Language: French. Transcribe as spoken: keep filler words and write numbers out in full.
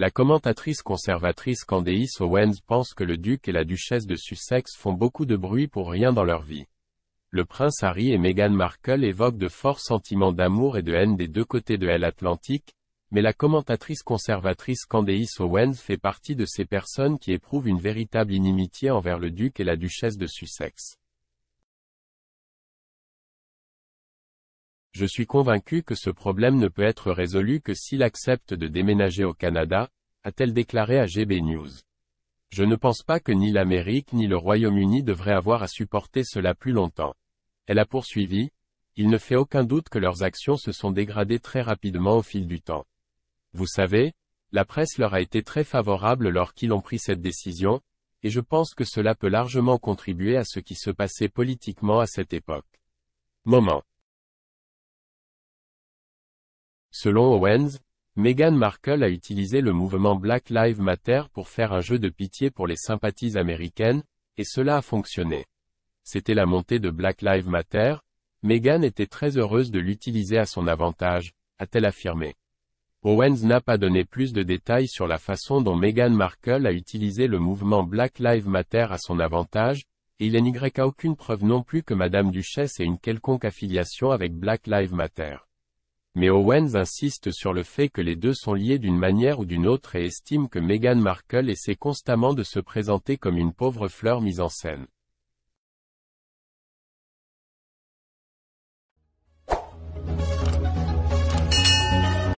La commentatrice conservatrice Candace Owens pense que le duc et la duchesse de Sussex font beaucoup de bruit pour rien dans leur vie. Le prince Harry et Meghan Markle évoquent de forts sentiments d'amour et de haine des deux côtés de l'Atlantique, mais la commentatrice conservatrice Candace Owens fait partie de ces personnes qui éprouvent une véritable inimitié envers le duc et la duchesse de Sussex. Je suis convaincu que ce problème ne peut être résolu que s'il accepte de déménager au Canada, a-t-elle déclaré à G B News. Je ne pense pas que ni l'Amérique ni le Royaume-Uni devraient avoir à supporter cela plus longtemps. Elle a poursuivi, il ne fait aucun doute que leurs actions se sont dégradées très rapidement au fil du temps. Vous savez, la presse leur a été très favorable lorsqu'ils ont pris cette décision, et je pense que cela peut largement contribuer à ce qui se passait politiquement à cette époque. Moment. Selon Owens, Meghan Markle a utilisé le mouvement Black Lives Matter pour faire un jeu de pitié pour les sympathies américaines, et cela a fonctionné. C'était la montée de Black Lives Matter, Meghan était très heureuse de l'utiliser à son avantage, a-t-elle affirmé. Owens n'a pas donné plus de détails sur la façon dont Meghan Markle a utilisé le mouvement Black Lives Matter à son avantage, et il n'y a aucune preuve non plus que Madame Duchesse ait une quelconque affiliation avec Black Lives Matter. Mais Owens insiste sur le fait que les deux sont liés d'une manière ou d'une autre et estime que Meghan Markle essaie constamment de se présenter comme une pauvre fleur mise en scène.